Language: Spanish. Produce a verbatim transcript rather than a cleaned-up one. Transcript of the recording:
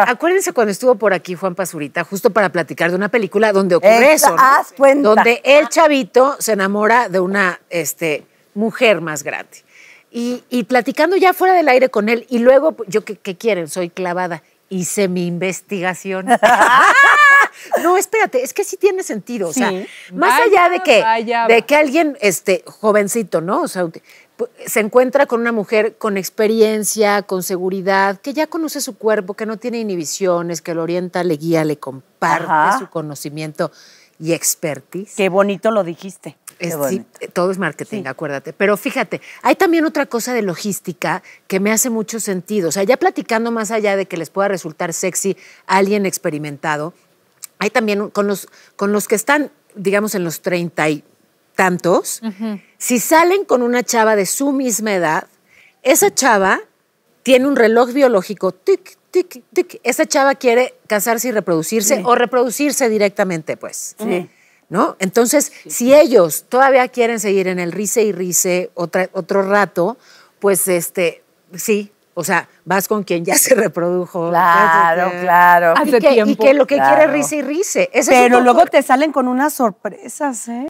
pasa. Acuérdense cuando estuvo por aquí Juan Pazurita, justo para platicar de una película donde ocurre Esta, eso, ¿no? Haz cuenta. Donde el chavito se enamora de una este, mujer más grande. Y, y platicando ya fuera del aire con él, y luego, yo ¿qué, qué quieren? Soy clavada. Hice mi investigación. No, espérate, es que sí tiene sentido. Sí. O sea, vaya, más allá de que, vaya, de que alguien este, jovencito, ¿no? O sea, se encuentra con una mujer con experiencia, con seguridad, que ya conoce su cuerpo, que no tiene inhibiciones, que lo orienta, le guía, le comparte Ajá. su conocimiento y expertise. Qué bonito lo dijiste. Es, sí, todo es marketing, sí. acuérdate. Pero fíjate, hay también otra cosa de logística que me hace mucho sentido. O sea, ya platicando más allá de que les pueda resultar sexy a alguien experimentado, hay también con los, con los que están, digamos, en los treinta y tantos, uh-huh. si salen con una chava de su misma edad, esa chava tiene un reloj biológico, tic, tic, tic. Esa chava quiere casarse y reproducirse sí. o reproducirse directamente, pues. Sí. ¿No? Entonces, sí. si ellos todavía quieren seguir en el rice y rice otra, otro rato, pues este, sí, o sea, vas con quien ya se reprodujo. Claro, que, claro. Hace y, que, tiempo, y que lo que claro. quiere rice y rice. Pero luego te salen con unas sorpresas, ¿eh?